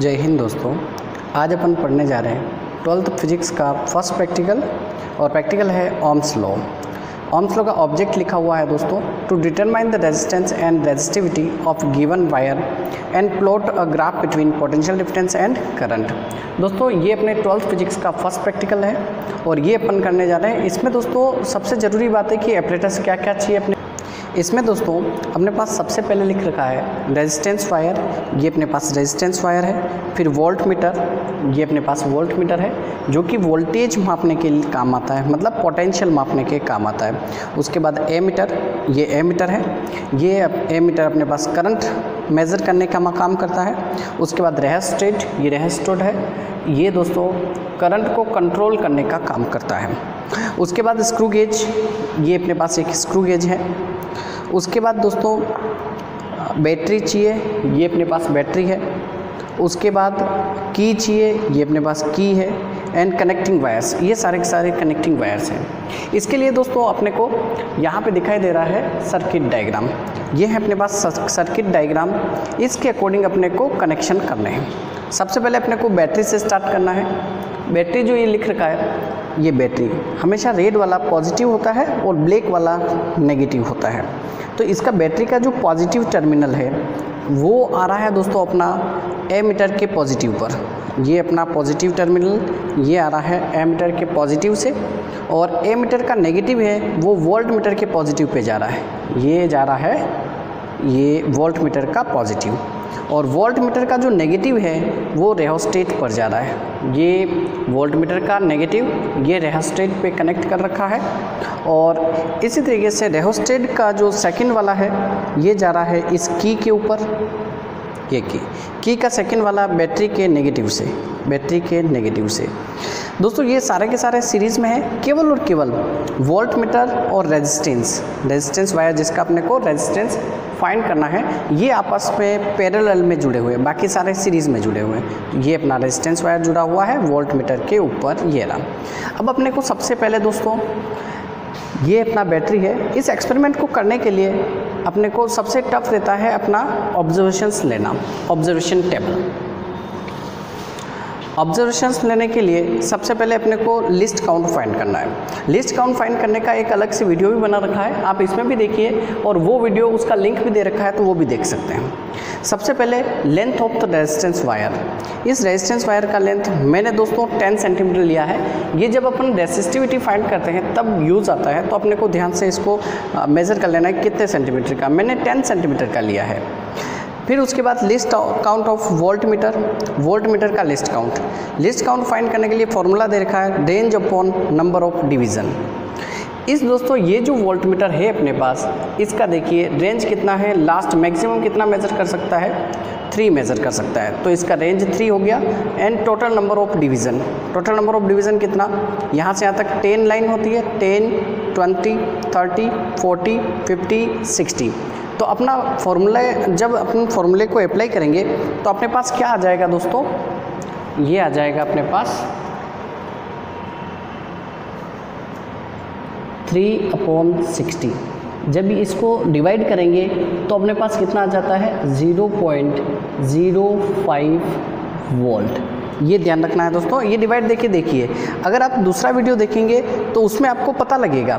जय हिंद दोस्तों, आज अपन पढ़ने जा रहे हैं 12th फिजिक्स का फर्स्ट प्रैक्टिकल और प्रैक्टिकल है ओम्स लॉ। ओम्स लॉ का ऑब्जेक्ट लिखा हुआ है दोस्तों, to determine the resistance and resistivity of given wire and plot a graph between potential difference and current. दोस्तों ये अपने 12th फिजिक्स का फर्स्ट प्रैक्टिकल है और ये अपन करने जा रहे हैं। इसमें दोस्तों सबसे ज़रूरी बात है कि एपरेटस क्या क्या चाहिए अपने। इसमें दोस्तों अपने पास सबसे पहले लिख रखा है रेजिस्टेंस वायर, ये अपने पास रेजिस्टेंस वायर है। फिर वोल्ट मीटर, ये अपने पास वोल्ट मीटर है जो कि वोल्टेज मापने के लिए काम आता है, मतलब पोटेंशियल मापने के काम आता है। उसके बाद एमीटर, ये एमीटर है, ये एमीटर अपने पास करंट मेज़र करने का काम करता है। उसके बाद रहोस्टेट, ये रहोस्टेट है, ये दोस्तों करंट को कंट्रोल करने का काम करता है। उसके बाद स्क्रू गेज, ये अपने पास एक स्क्रू गेज है। उसके बाद दोस्तों बैटरी चाहिए, ये अपने पास बैटरी है। उसके बाद की चाहिए, ये अपने पास की है। एंड कनेक्टिंग वायर्स, ये सारे के सारे कनेक्टिंग वायर्स हैं। इसके लिए दोस्तों अपने को यहाँ पे दिखाई दे रहा है सर्किट डायग्राम, ये है अपने पास सर्किट डायग्राम। इसके अकॉर्डिंग अपने को कनेक्शन करने हैं। सबसे पहले अपने को बैटरी से स्टार्ट करना है। बैटरी जो ये लिख रखा है, ये बैटरी हमेशा रेड वाला पॉजिटिव होता है और ब्लैक वाला नेगेटिव होता है। तो इसका बैटरी का जो पॉजिटिव टर्मिनल है वो आ रहा है दोस्तों अपना एमीटर के पॉजिटिव पर। ये अपना पॉजिटिव टर्मिनल ये आ रहा है एमीटर के पॉजिटिव से, और एमीटर का नेगेटिव है वो वोल्टमीटर के पॉजिटिव पे जा रहा है। ये जा रहा है ये वोल्टमीटर का पॉजिटिव, और वोल्टमीटर का जो नेगेटिव है वो रहोस्टेट पर जा रहा है। ये वोल्टमीटर का नेगेटिव ये रहोस्टेट पे कनेक्ट कर रखा है, और इसी तरीके से रहोस्टेट का जो सेकंड वाला है ये जा रहा है इस की के ऊपर। ये की का सेकंड वाला बैटरी के नेगेटिव से, बैटरी के नेगेटिव से। दोस्तों ये सारे के सारे सीरीज़ में है, केवल और केवल वोल्टमीटर और रेजिस्टेंस वायर, जिसका अपने को रेजिस्टेंस फाइंड करना है, ये आपस में पैरेलल में जुड़े हुए हैं, बाकी सारे सीरीज़ में जुड़े हुए हैं। ये अपना रेजिस्टेंस वायर जुड़ा हुआ है वोल्टमीटर के ऊपर, ये रहा। अब अपने को सबसे पहले दोस्तों ये अपना बैटरी है, इस एक्सपेरिमेंट को करने के लिए अपने को सबसे टफ रहता है अपना ऑब्जर्वेशंस लेना, ऑब्जर्वेशन टेबल। ऑब्जर्वेशंस लेने के लिए सबसे पहले अपने को लिस्ट काउंट फाइंड करना है। लिस्ट काउंट फाइंड करने का एक अलग से वीडियो भी बना रखा है, आप इसमें भी देखिए, और वो वीडियो उसका लिंक भी दे रखा है तो वो भी देख सकते हैं। सबसे पहले length of the resistance wire, इस रेजिस्टेंस वायर का लेंथ मैंने दोस्तों 10 सेंटीमीटर लिया है। ये जब अपन रेसिस्टिविटी फाइंड करते हैं तब यूज़ आता है, तो अपने को ध्यान से इसको मेज़र कर लेना है कितने सेंटीमीटर का। मैंने 10 सेंटीमीटर का लिया है। फिर उसके बाद least count of voltmeter, voltmeter का लिस्ट काउंट फाइंड करने के लिए फॉर्मूला दे रखा है range upon number of division. इस दोस्तों ये जो वोल्टमीटर है अपने पास, इसका देखिए रेंज कितना है, लास्ट मैक्सिमम कितना मेज़र कर सकता है, 3 मेज़र कर सकता है, तो इसका रेंज 3 हो गया। And total number of division, total number of division कितना, यहाँ से यहाँ तक 10 लाइन होती है, 10, 20, 30, 40, 50, 60। तो अपना फॉर्मूला, जब अपन फॉर्मूले को अप्लाई करेंगे तो अपने पास क्या आ जाएगा दोस्तों, ये आ जाएगा अपने पास 3/60। जब इसको डिवाइड करेंगे तो अपने पास कितना आ जाता है 0.05 वोल्ट। ये ध्यान रखना है दोस्तों, ये डिवाइड देखिए। अगर आप दूसरा वीडियो देखेंगे तो उसमें आपको पता लगेगा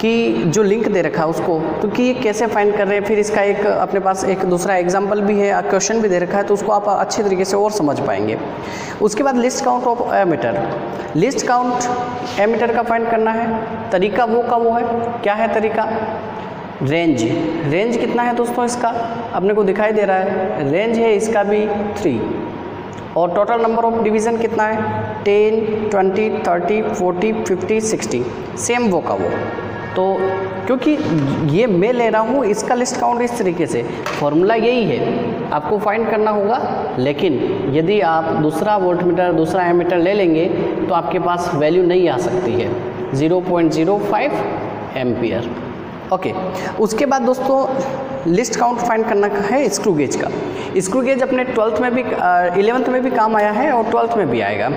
कि जो लिंक दे रखा है उसको, तो कि ये कैसे फाइंड कर रहे हैं। फिर इसका एक अपने पास एक दूसरा एग्जाम्पल भी है, क्वेश्चन भी दे रखा है, तो उसको आप अच्छे तरीके से और समझ पाएंगे। उसके बाद least count of ammeter, least count ammeter का फाइंड करना है। तरीका वो का वो है, क्या है तरीका, रेंज कितना है दोस्तों इसका, अपने को दिखाई दे रहा है रेंज है इसका भी 3, और टोटल नंबर ऑफ डिवीज़न कितना है 10, 20, 30, 40, 50, 60, सेम वो का वो। तो क्योंकि ये मैं ले रहा हूँ इसका लिस्ट काउंट इस तरीके से, फॉर्मूला यही है, आपको फाइंड करना होगा। लेकिन यदि आप दूसरा वोल्टमीटर दूसरा एमीटर ले लेंगे तो आपके पास वैल्यू नहीं आ सकती है, 0.05 एम्पियर। ओके, उसके बाद दोस्तों लिस्ट काउंट फाइंड करना है स्क्रू गेज का। स्क्रू गेज अपने 11th में भी काम आया है और 12th में भी आएगा।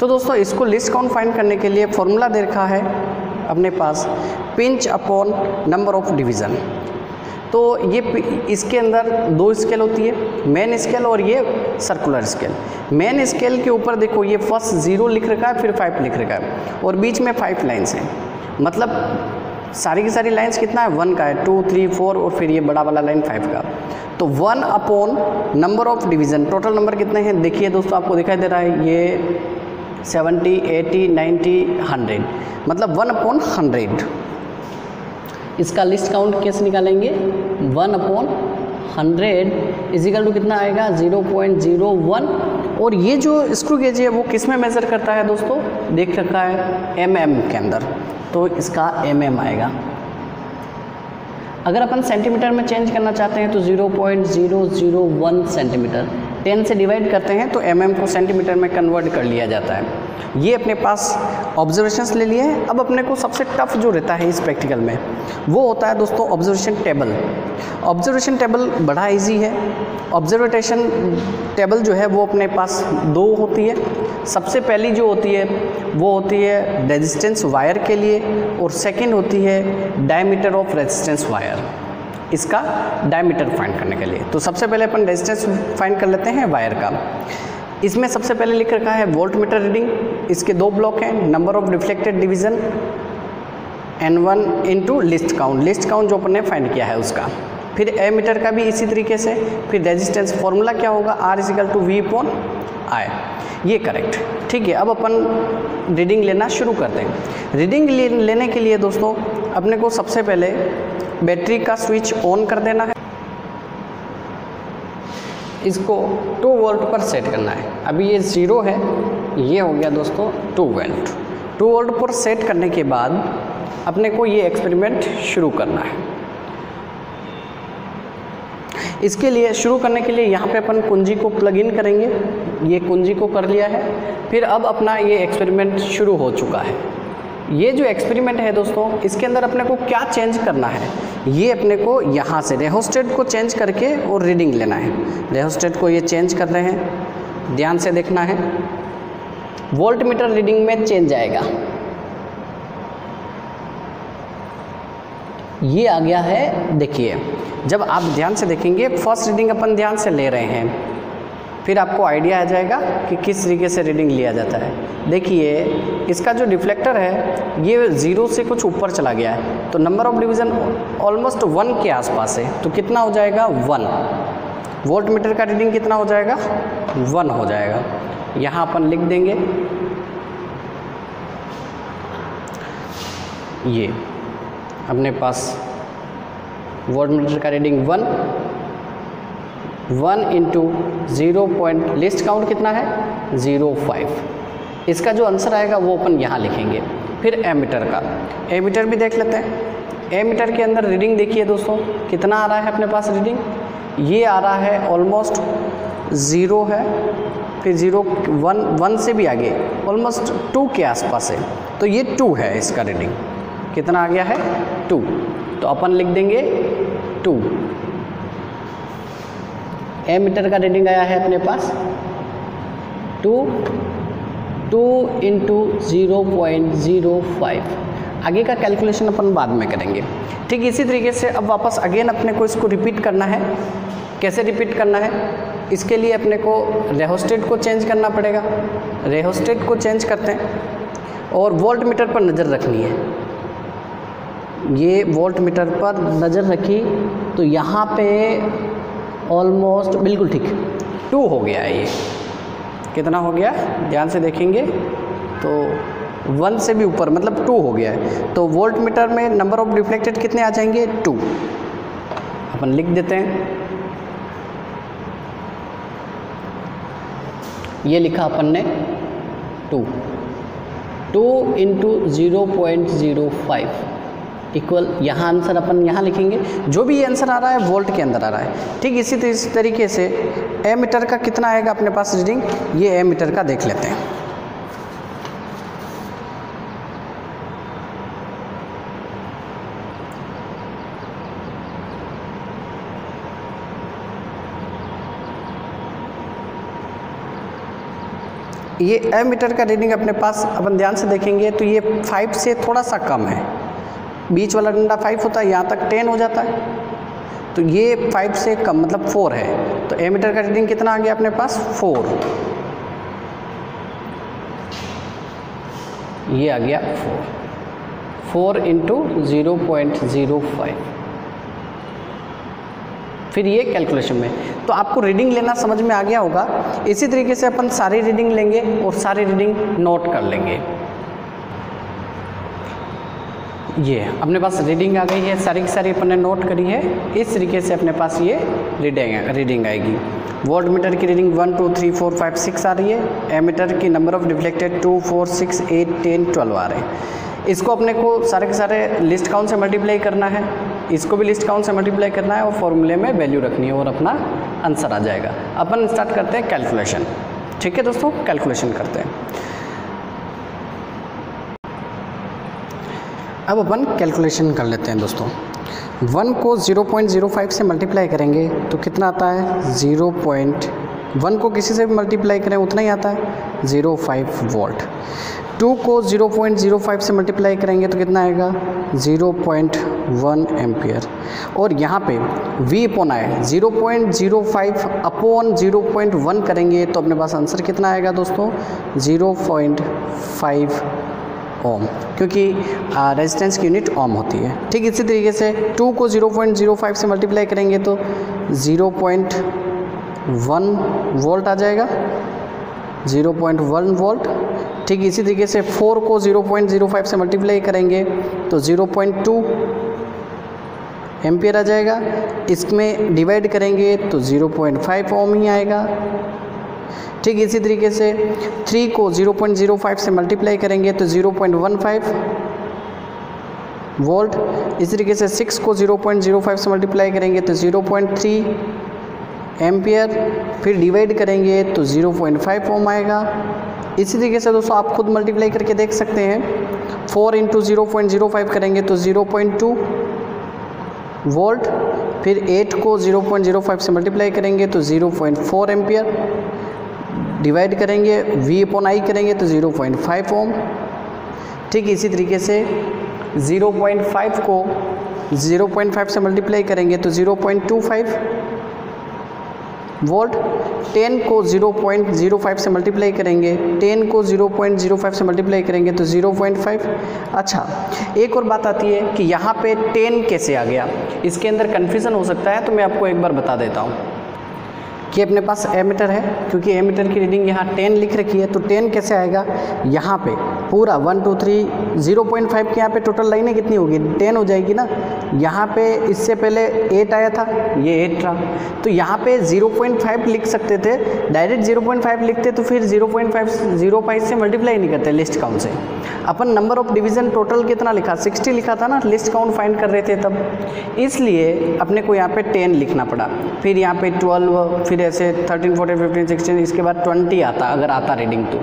तो दोस्तों इसको लिस्ट काउंट फाइंड करने के लिए फॉर्मूला दे रखा है अपने पास pinch upon number of division. तो ये इसके अंदर दो स्केल होती है, मेन स्केल और ये सर्कुलर स्केल। मेन स्केल के ऊपर देखो ये फर्स्ट 0 लिख रखा है, फिर 5 लिख रखा है और बीच में 5 लाइन्स हैं। मतलब सारी की सारी लाइन्स कितना है, 1 का है, 2, 3, 4 और फिर ये बड़ा वाला लाइन 5 का। तो 1 upon number of division, total number कितने हैं देखिए दोस्तों, आपको दिखाई दे रहा है ये 70, 80, 90, 100, मतलब 1 अपॉन 100। इसका लिस्ट काउंट कैसे निकालेंगे, 1 अपॉन 100 इजिकल टू कितना आएगा 0.01। और ये जो स्क्रू गेज है वो किस में मेज़र करता है दोस्तों, देख रखा है mm के अंदर, तो इसका mm आएगा। अगर अपन सेंटीमीटर में चेंज करना चाहते हैं तो 0.001 सेंटीमीटर, 10 से डिवाइड करते हैं तो mm को सेंटीमीटर में कन्वर्ट कर लिया जाता है। ये अपने पास ऑब्जर्वेशंस ले लिए हैं। अब अपने को सबसे टफ जो रहता है इस प्रैक्टिकल में वो होता है दोस्तों ऑब्जर्वेशन टेबल। ऑब्जर्वेशन टेबल बड़ा इजी है। ऑब्जर्वेशन टेबल जो है वो अपने पास दो होती है। सबसे पहली जो होती है वो होती है रेजिस्टेंस वायर के लिए और सेकंड होती है डायमीटर ऑफ रेजिस्टेंस वायर, इसका डायमीटर फाइंड करने के लिए। तो सबसे पहले अपन रेजिस्टेंस फाइंड कर लेते हैं वायर का। इसमें सबसे पहले लिख रखा है वोल्टमीटर रीडिंग। इसके दो ब्लॉक हैं, number of reflected division N1 into least count, least count जो अपन ने फाइंड किया है उसका, फिर एमीटर का भी इसी तरीके से, फिर रेजिस्टेंस। फॉर्मूला क्या होगा, R = V/I। ये करेक्ट, ठीक है। अब अपन रीडिंग लेना शुरू करते हैं। रीडिंग लेने के लिए दोस्तों अपने को सबसे पहले बैटरी का स्विच ऑन कर देना है, इसको 2 वोल्ट पर सेट करना है। अभी ये 0 है, ये हो गया दोस्तों 2 वोल्ट पर सेट करने के बाद अपने को ये एक्सपेरिमेंट शुरू करना है। इसके लिए शुरू करने के लिए यहाँ पे अपन कुंजी को प्लग इन करेंगे। ये कुंजी को कर लिया है, फिर अब अपना ये एक्सपेरिमेंट शुरू हो चुका है। ये जो एक्सपेरिमेंट है दोस्तों इसके अंदर अपने को क्या चेंज करना है, ये अपने को यहाँ से रेहोस्टेट को चेंज करके और रीडिंग लेना है। रेहोस्टेट को ये चेंज कर रहे हैं, ध्यान से देखना है, वोल्टमीटर रीडिंग में चेंज आएगा। ये आ गया है, देखिए जब आप ध्यान से देखेंगे फर्स्ट रीडिंग अपन ध्यान से ले रहे हैं फिर आपको आइडिया आ जाएगा कि किस तरीके से रीडिंग लिया जाता है। देखिए इसका जो रिफ्लेक्टर है ये 0 से कुछ ऊपर चला गया है, तो नंबर ऑफ डिवीज़न ऑलमोस्ट 1 के आसपास है, तो कितना हो जाएगा 1। वोल्टमीटर का रीडिंग कितना हो जाएगा, 1 हो जाएगा। यहाँ अपन लिख देंगे ये अपने पास वोल्टमीटर का रीडिंग 1 इंटू 0. लिस्ट काउंट कितना है 0.5, इसका जो आंसर आएगा वो अपन यहाँ लिखेंगे। फिर एमीटर का, एमीटर भी देख लेते हैं। एमीटर के अंदर रीडिंग देखिए दोस्तों कितना आ रहा है अपने पास रीडिंग, ये आ रहा है ऑलमोस्ट 0 है, फिर 0, 1 से भी आगे ऑलमोस्ट 2 के आसपास है, तो ये 2 है। इसका रीडिंग कितना आ गया है 2, तो अपन लिख देंगे 2। एमीटर का रीडिंग आया है अपने पास 2 इंटू 0.05। आगे का कैलकुलेशन अपन बाद में करेंगे, ठीक। इसी तरीके से अब वापस अगेन अपने को इसको रिपीट करना है। कैसे रिपीट करना है, इसके लिए अपने को रेहोस्टेट को चेंज करना पड़ेगा। रेहोस्टेट को चेंज करते हैं और वोल्टमीटर पर नज़र रखनी है। ये वोल्टमीटर पर नज़र रखी तो यहाँ पे ऑलमोस्ट बिल्कुल ठीक 2 हो गया है। ये कितना हो गया ध्यान से देखेंगे तो 1 से भी ऊपर, मतलब 2 हो गया है। तो वोल्टमीटर में नंबर ऑफ रिफ्लेक्टेड कितने आ जाएंगे 2, अपन लिख देते हैं। ये लिखा अपन ने 2 इंटू 0.05 इक्वल, यहाँ आंसर अपन यहाँ लिखेंगे। जो भी ये आंसर आ रहा है वोल्ट के अंदर आ रहा है, ठीक। इसी तरीके से एमीटर का कितना आएगा अपने पास रीडिंग, ये एमीटर का देख लेते हैं। ये एमीटर का रीडिंग अपने पास अपन ध्यान से देखेंगे तो ये 5 से थोड़ा सा कम है, बीच वाला डंडा 5 होता है, यहाँ तक 10 हो जाता है। तो ये 5 से कम मतलब 4 है, तो एमीटर का रीडिंग कितना आ गया अपने पास 4, ये आ गया 4 इंटू 0.05। फिर ये कैलकुलेशन में, तो आपको रीडिंग लेना समझ में आ गया होगा। इसी तरीके से अपन सारी रीडिंग लेंगे और सारी रीडिंग नोट कर लेंगे। ये अपने पास रीडिंग आ गई है, सारी की सारी अपन ने नोट करी है। इस तरीके से अपने पास ये रीडिंग आएगी। वोल्ट मीटर की रीडिंग 1 2 3 4 5 6 आ रही है। एमीटर की नंबर ऑफ डिफ्लेक्टेड 2 4 6 8 10 12 आ रहे हैं। इसको अपने को सारे के सारे लिस्ट काउंट से मल्टीप्लाई करना है, इसको भी लिस्ट काउंट से मल्टीप्लाई करना है और फॉर्मूले में वैल्यू रखनी है और अपना आंसर आ जाएगा। अपन स्टार्ट करते हैं कैलकुलेशन। ठीक है दोस्तों, कैलकुलेशन करते हैं। अब अपन कैलकुलेशन कर लेते हैं दोस्तों। 1 को 0.05 से मल्टीप्लाई करेंगे तो कितना आता है 0.1 को किसी से भी मल्टीप्लाई करें उतना ही आता है 0.5 वोल्ट। 2 को 0.05 से मल्टीप्लाई करेंगे तो कितना आएगा 0.1 एम्पियर। और यहाँ पे V अपॉन आए 0.05 अपॉन 0.1 करेंगे तो अपने पास आंसर कितना आएगा दोस्तों 0.5 ओम, क्योंकि रेजिस्टेंस की यूनिट ओम होती है। ठीक इसी तरीके से 2 को 0.05 से मल्टीप्लाई करेंगे तो 0.1 वोल्ट आ जाएगा, 0.1 वोल्ट। ठीक इसी तरीके से 4 को 0.05 से मल्टीप्लाई करेंगे तो 0.2 एम्पियर आ जाएगा, इसमें डिवाइड करेंगे तो 0.5 ओम ही आएगा। ठीक इसी तरीके से 3 को 0.05 से मल्टीप्लाई करेंगे तो 0.15 वोल्ट। इसी तरीके से 6 को 0.05 से मल्टीप्लाई करेंगे तो 0.3 एम्पियर, फिर डिवाइड करेंगे तो 0.5 ओम आएगा। इसी तरीके से दोस्तों आप खुद मल्टीप्लाई करके देख सकते हैं। 4 इंटू 0.05 करेंगे तो 0.2 वोल्ट, फिर 8 को 0.05 से मल्टीप्लाई करेंगे तो 0.4 एम्पियर, डिवाइड करेंगे V अपॉन I करेंगे तो 0.5 ओम। ठीक इसी तरीके से 0.5 को 0.5 से मल्टीप्लाई करेंगे तो 0.25 वोल्ट। 10 को 0.05 से मल्टीप्लाई करेंगे तो 0.5। अच्छा, एक और बात आती है कि यहाँ पे 10 कैसे आ गया, इसके अंदर कन्फ्यूज़न हो सकता है, तो मैं आपको एक बार बता देता हूँ कि अपने पास एमीटर है, क्योंकि एमीटर की रीडिंग यहाँ 10 लिख रखी है, तो 10 कैसे आएगा यहाँ पे पूरा 1 2 3 0.5 के यहाँ पे टोटल लाइनें कितनी होगी 10 हो जाएगी ना। यहाँ पे इससे पहले 8 आया था, ये 8 रहा, तो यहाँ पे 0.5 लिख सकते थे। डायरेक्ट 0.5 लिखते तो फिर 0.5 से मल्टीप्लाई नहीं करते लिस्ट काउंट से। अपन नंबर ऑफ डिवीज़न टोटल कितना लिखा 60 लिखा था ना, लिस्ट काउंट फाइंड कर रहे थे तब, इसलिए अपने को यहाँ पे 10 लिखना पड़ा। फिर यहाँ पे 12, फिर ऐसे 13 14 15 16, इसके बाद 20 आता अगर आता रीडिंग तो,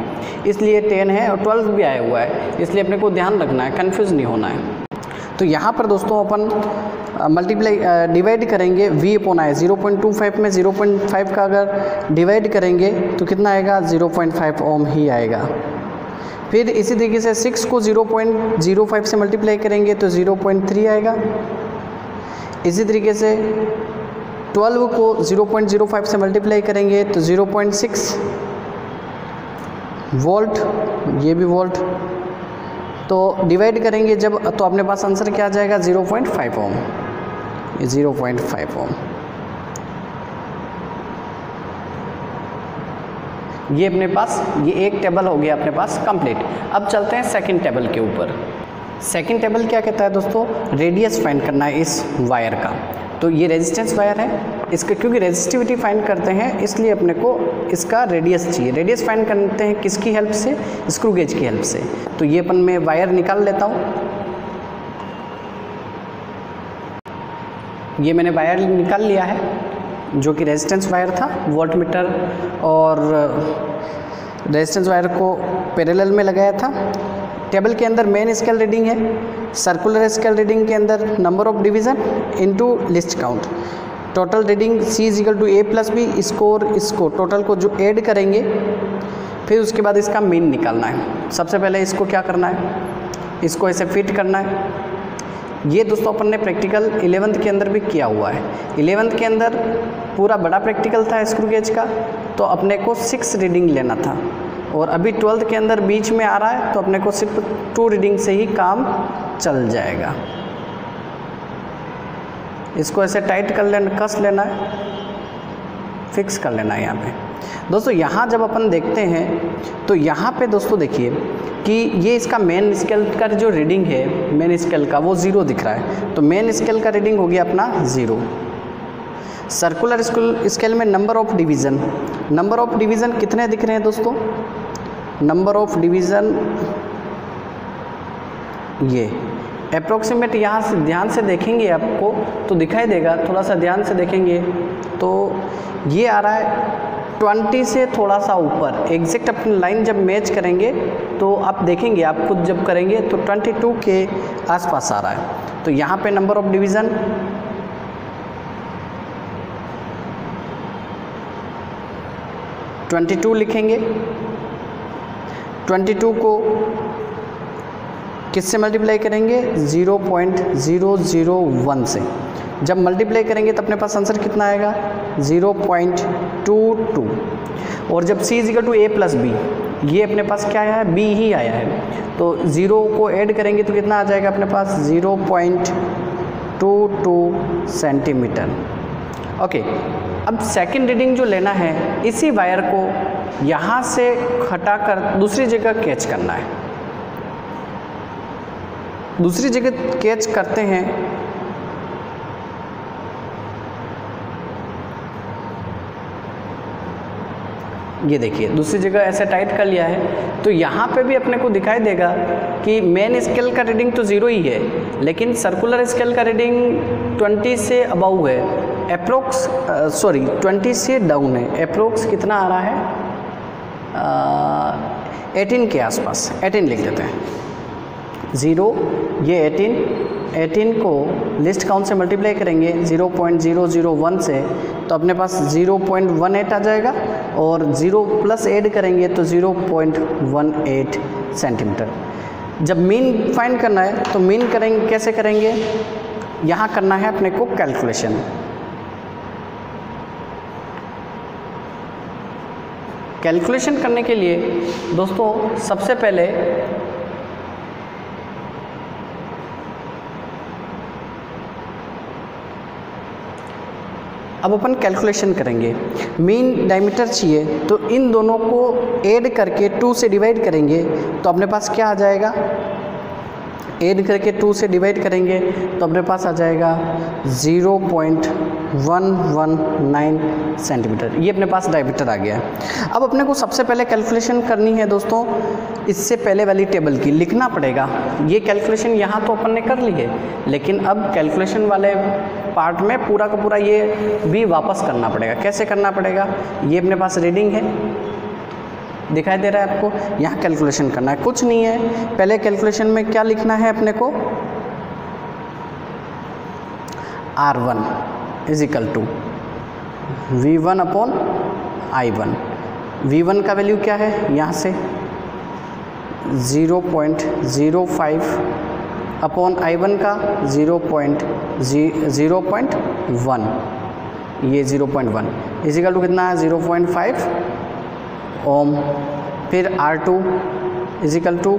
इसलिए 10 है और 12 भी आया हुआ है, इसलिए अपने को ध्यान रखना है, कंफ्यूज नहीं होना है। तो यहाँ पर दोस्तों अपन मल्टीप्लाई डिवाइड करेंगे V अपॉन I, 0.25 में 0.5 का अगर डिवाइड करेंगे तो कितना आएगा 0.5 ओम ही आएगा। फिर इसी तरीके से 6 को 0.05 से मल्टीप्लाई करेंगे तो 0.3 आएगा। इसी तरीके से 12 को 0.05 से मल्टीप्लाई करेंगे तो 0.6 वोल्ट, ये भी वोल्ट, तो डिवाइड करेंगे जब तो अपने पास आंसर क्या आ जाएगा 0.5 ओम, 0.5 ओम। ये अपने पास ये एक टेबल हो गया अपने पास कंप्लीट। अब चलते हैं सेकंड टेबल के ऊपर। सेकंड टेबल क्या कहता है दोस्तों, रेडियस फाइंड करना है इस वायर का। तो ये रेजिस्टेंस वायर है, इसके क्योंकि रेजिस्टिविटी फाइंड करते हैं इसलिए अपने को इसका रेडियस चाहिए। रेडियस फाइंड करते हैं किसकी हेल्प से, स्क्रू गेज की हेल्प से। तो ये अपन मैं वायर निकाल लेता हूँ। ये मैंने वायर निकाल लिया है जो कि रेजिस्टेंस वायर था। वोल्ट मीटर और रेजिस्टेंस वायर को पैरेलल में लगाया था। टेबल के अंदर मेन स्केल रीडिंग है, सर्कुलर स्केल रीडिंग के अंदर number of division into least count, total reading C=A+B, स्कोर इसको टोटल को जो ऐड करेंगे, फिर उसके बाद इसका मीन निकालना है। सबसे पहले इसको क्या करना है, इसको ऐसे फिट करना है, ये दोस्तों अपन ने प्रैक्टिकल 11th के अंदर भी किया हुआ है। 11th के अंदर पूरा बड़ा प्रैक्टिकल था स्क्रू गेज का, तो अपने को 6 रीडिंग लेना था, और अभी 12th के अंदर बीच में आ रहा है तो अपने को सिर्फ 2 रीडिंग से ही काम चल जाएगा। इसको ऐसे टाइट कर लेना, कस लेना है, फिक्स कर लेना है यहाँ पे। दोस्तों यहाँ जब अपन देखते हैं तो यहाँ पे दोस्तों देखिए कि ये इसका मेन स्केल का जो रीडिंग है, मेन स्केल का वो ज़ीरो दिख रहा है, तो मेन स्केल का रीडिंग हो गया अपना ज़ीरो। सर्कुलर स्केल में number of division, number of division कितने दिख रहे हैं दोस्तों, नंबर ऑफ डिवीज़न ये अप्रोक्सीमेट यहाँ से ध्यान से देखेंगे आपको तो दिखाई देगा, थोड़ा सा ध्यान से देखेंगे तो ये आ रहा है 20 से थोड़ा सा ऊपर। एग्जैक्ट अपनी लाइन जब मैच करेंगे तो आप देखेंगे, आप खुद जब करेंगे तो 22 के आसपास आ रहा है। तो यहाँ पे number of division, twenty two लिखेंगे। 22 को किससे मल्टीप्लाई करेंगे, 0.001 से। जब मल्टीप्लाई करेंगे तो अपने पास आंसर कितना आएगा, 0.22। और जब c इक्वल टू a+b, ये अपने पास क्या आया है, b ही आया है, तो 0 को ऐड करेंगे तो कितना आ जाएगा अपने पास, 0.22 सेंटीमीटर। ओके, अब सेकंड रीडिंग जो लेना है इसी वायर को यहाँ से हटाकर दूसरी जगह कैच करना है। दूसरी जगह कैच करते हैं ये देखिए, दूसरी जगह ऐसे टाइट कर लिया है तो यहाँ पे भी अपने को दिखाई देगा कि मेन स्केल का रीडिंग तो ज़ीरो ही है, लेकिन सर्कुलर स्केल का रीडिंग 20 से अबव है, अप्रोक्स 20 से डाउन है। अप्रोक्स कितना आ रहा है, 18 के आसपास, 18 लिख देते हैं। 0 ये 18 को लिस्ट काउंट से मल्टीप्लाई करेंगे 0.001 से, तो अपने पास 0.18 आ जाएगा, और 0 प्लस ऐड करेंगे तो 0.18 सेंटीमीटर। जब मीन फाइंड करना है तो मीन करेंगे, कैसे करेंगे, यहाँ करना है अपने को कैलकुलेशन। कैलकुलेशन करने के लिए दोस्तों सबसे पहले अब अपन कैलकुलेशन करेंगे, मीन डायमीटर चाहिए तो इन दोनों को ऐड करके 2 से डिवाइड करेंगे तो अपने पास क्या आ जाएगा, ऐड करके 2 से डिवाइड करेंगे तो अपने पास आ जाएगा 0.119 सेंटीमीटर। ये अपने पास डायमीटर आ गया है। अब अपने को सबसे पहले कैलकुलेशन करनी है दोस्तों इससे पहले वाली टेबल की, लिखना पड़ेगा। ये कैलकुलेशन यहाँ तो अपन ने कर ली है, लेकिन अब कैलकुलेशन वाले पार्ट में पूरा का पूरा ये भी वापस करना पड़ेगा। कैसे करना पड़ेगा, ये अपने पास रीडिंग है, दिखाई दे रहा है आपको, यहाँ कैलकुलेशन करना है। कुछ नहीं है, पहले कैलकुलेशन में क्या लिखना है अपने को, R1 is equal to V1 upon I1। V1 का वैल्यू क्या है, यहाँ से 0.05 अपॉन I1 का 0.1, ये 0.1 इजिकल टू कितना है 0.5 ओम। फिर R2 equal to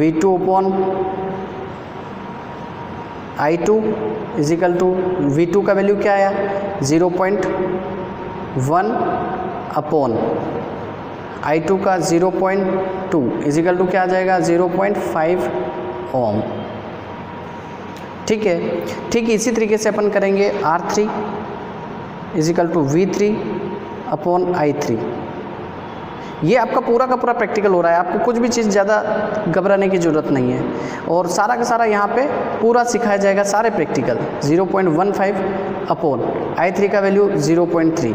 V2 upon I2 equal to V2 का वैल्यू क्या आया, 0.1 अपॉन I2 का 0.2 इजिकल टू क्या आ जाएगा, 0.5 ओम। ठीक है, ठीक इसी तरीके से अपन करेंगे R3 is equal to V3 upon I3। ये आपका पूरा का पूरा प्रैक्टिकल हो रहा है, आपको कुछ भी चीज़ ज़्यादा घबराने की ज़रूरत नहीं है, और सारा का सारा यहाँ पे पूरा सिखाया जाएगा, सारे प्रैक्टिकल। 0.15 अपॉन I3 का वैल्यू 0.3,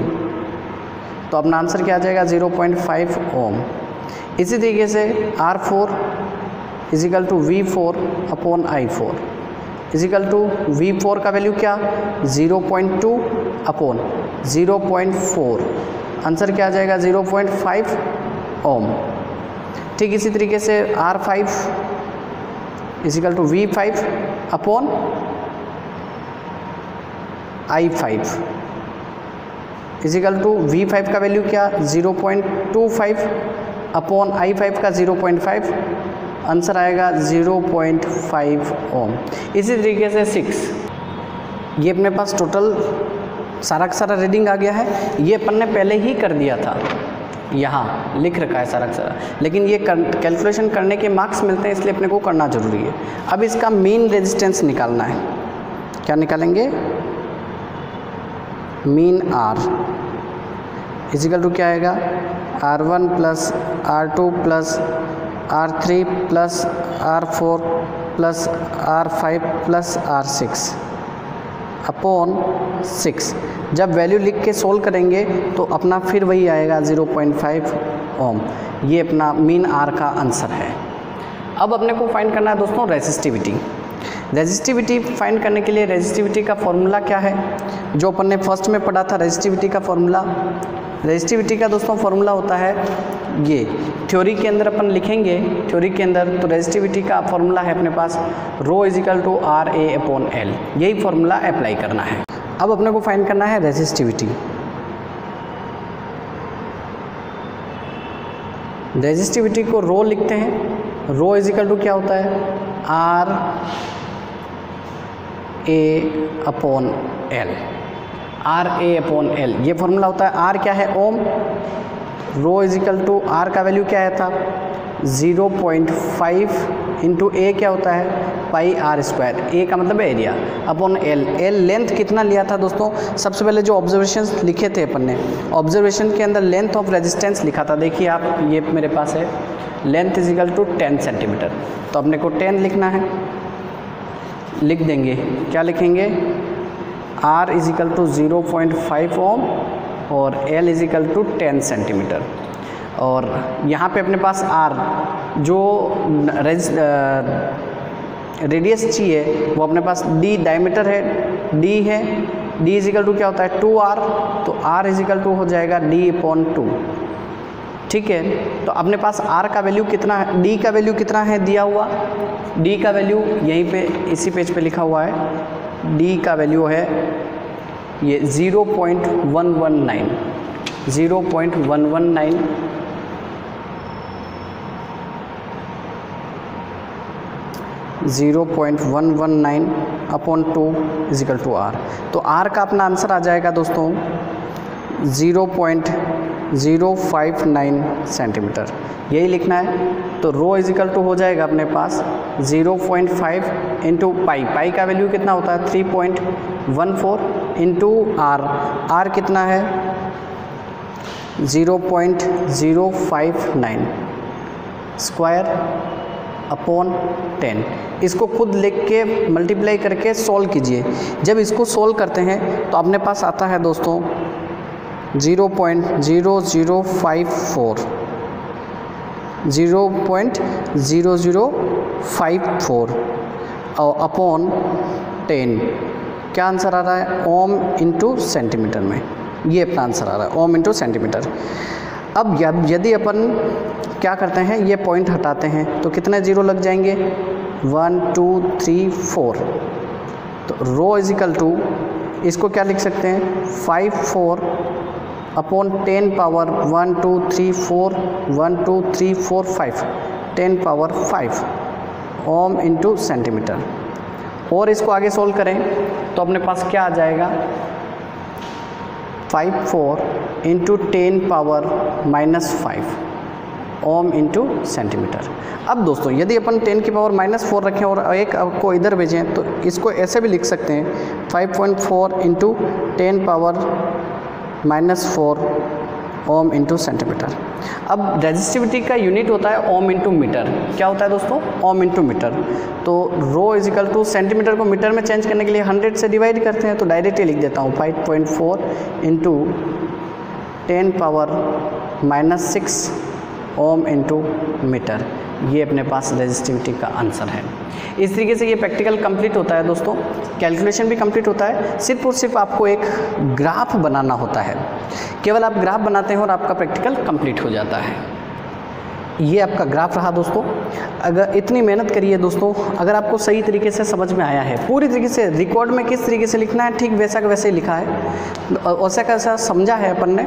तो अपना आंसर क्या आ जाएगा, 0.5 ओम। इसी तरीके से R4 equal to V4 upon I4 equal to V4 का वैल्यू क्या, 0.2 अपॉन 0.4, आंसर क्या आ जाएगा, 0.5 ओम। ठीक इसी तरीके से R5 equal to V5 upon I5 equal to V5 का वैल्यू क्या 0.25 अपॉन I5 का 0.5 आंसर आएगा 0.5 ओम। इसी तरीके से 6 ये अपने पास टोटल सारा का सारा रीडिंग आ गया है। ये अपन ने पहले ही कर दिया था, यहाँ लिख रखा है सारा का सारा, लेकिन ये कैलकुलेशन करने के मार्क्स मिलते हैं इसलिए अपने को करना ज़रूरी है। अब इसका मेन रेजिस्टेंस निकालना है, क्या निकालेंगे मीन आर इजिकल टू क्या आएगा R1 plus R2 plus R3 plus R4 plus R5 plus R6 upon 6। जब वैल्यू लिख के सोल्व करेंगे तो अपना फिर वही आएगा 0.5 ओम। ये अपना मीन आर का आंसर है। अब अपने को फाइंड करना है दोस्तों रेजिस्टिविटी। रेजिस्टिविटी फाइंड करने के लिए रेजिस्टिविटी का फॉर्मूला क्या है, जो अपन ने फर्स्ट में पढ़ा था रेजिस्टिविटी का फॉर्मूला। रेजिस्टिविटी का दोस्तों फॉर्मूला होता है ये, थ्योरी के अंदर अपन लिखेंगे थ्योरी के अंदर तो रेजिस्टिविटी का फॉर्मूला है अपने पास rho is equal to R A upon L, यही फॉर्मूला अप्लाई करना है। अब अपने को फाइंड करना है रेजिस्टिविटी। रेजिस्टिविटी को रो लिखते हैं, रो इजिकल टू क्या होता है R A upon L, R A upon L ये फॉर्मूला होता है। आर क्या है ohm, rho is equal to R का वैल्यू क्या आया था 0.5 इंटू ए क्या होता है पाई आर स्क्वायर, ए का मतलब area upon L. L length कितना लिया था दोस्तों, सबसे पहले जो ऑब्जर्वेशन लिखे थे अपन ने, ऑब्जर्वेशन के अंदर लेंथ ऑफ रेजिस्टेंस लिखा था, देखिए आप ये मेरे पास है लेंथ इजिकल टू 10 सेंटीमीटर, तो अपने को 10 लिखना है, लिख देंगे क्या लिखेंगे R इजिकल टू 0.5 ओम और L इजिकल टू 10 सेंटीमीटर। और यहाँ पे अपने पास R जो रेडियस चाहिए वो अपने पास D डायमीटर है, D इजिकल टू क्या होता है 2R, तो R इजिकल टू हो जाएगा D अपॉन 2, ठीक है। तो अपने पास R का वैल्यू कितना है, D का वैल्यू कितना है दिया हुआ, D का वैल्यू यहीं पे इसी पेज पे लिखा हुआ है, डी का वैल्यू है ये 0.119 0.119 अपॉन 2 इजिकल टू आर। तो आर का अपना आंसर आ जाएगा दोस्तों 0.059 सेंटीमीटर, यही लिखना है। तो रो इजिकल टू हो जाएगा अपने पास 0.5 इंटू पाई, पाई का वैल्यू कितना होता है 3.14 इंटू आर, आर कितना है 0.059 स्क्वायर अपॉन 10। इसको खुद लिख के मल्टीप्लाई करके सोल्व कीजिए। जब इसको सोल्व करते हैं तो अपने पास आता है दोस्तों 0.0054 और अपॉन 10 क्या आंसर आ रहा है ओम इंटू सेंटीमीटर में, ये अपना आंसर आ रहा है ओम इंटू सेंटीमीटर। अब यदि अपन क्या करते हैं ये पॉइंट हटाते हैं तो कितने जीरो लग जाएंगे 1 2 3 4, तो रो इजिकल टू इसको क्या लिख सकते हैं 54 अपॉन 10 power 1 2 3 4 10 power 5 ohm into centimetre. और इसको आगे सोल्व करें तो अपने पास क्या आ जाएगा 54 into 10 power -5 ohm into centimetre. अब दोस्तों यदि अपन 10 की पावर -4 रखें और एक को इधर भेजें तो इसको ऐसे भी लिख सकते हैं 5.4 into 10 power -4 ohm into centimetre. अब रेजिस्टिविटी का यूनिट होता है ओम इंटू मीटर, क्या होता है दोस्तों ओम इंटू मीटर। तो रो इजिकल टू सेंटीमीटर को मीटर में चेंज करने के लिए 100 से डिवाइड करते हैं, तो डायरेक्ट ही लिख देता हूँ 5.4 into 10 power -6 ohm into metre, ये अपने पास रेजिस्टिविटी का आंसर है। इस तरीके से ये प्रैक्टिकल कंप्लीट होता है दोस्तों, कैलकुलेशन भी कंप्लीट होता है, सिर्फ और सिर्फ आपको एक ग्राफ बनाना होता है। केवल आप ग्राफ बनाते हैं और आपका प्रैक्टिकल कंप्लीट हो जाता है। ये आपका ग्राफ रहा दोस्तों। अगर इतनी मेहनत करिए दोस्तों, अगर आपको सही तरीके से समझ में आया है, पूरी तरीके से रिकॉर्ड में किस तरीके से लिखना है ठीक वैसा का वैसे ही लिखा है, वैसा का वैसा समझा है अपन ने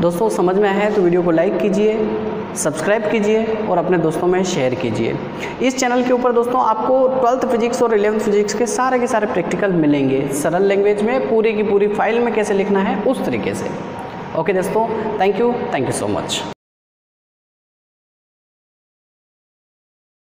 दोस्तों। समझ में आया है तो वीडियो को लाइक कीजिए, सब्सक्राइब कीजिए और अपने दोस्तों में शेयर कीजिए। इस चैनल के ऊपर दोस्तों आपको 12th फिजिक्स और 11th फिजिक्स के सारे प्रैक्टिकल मिलेंगे, सरल लैंग्वेज में पूरी की पूरी फाइल में कैसे लिखना है उस तरीके से। ओके दोस्तों, थैंक यू सो मच।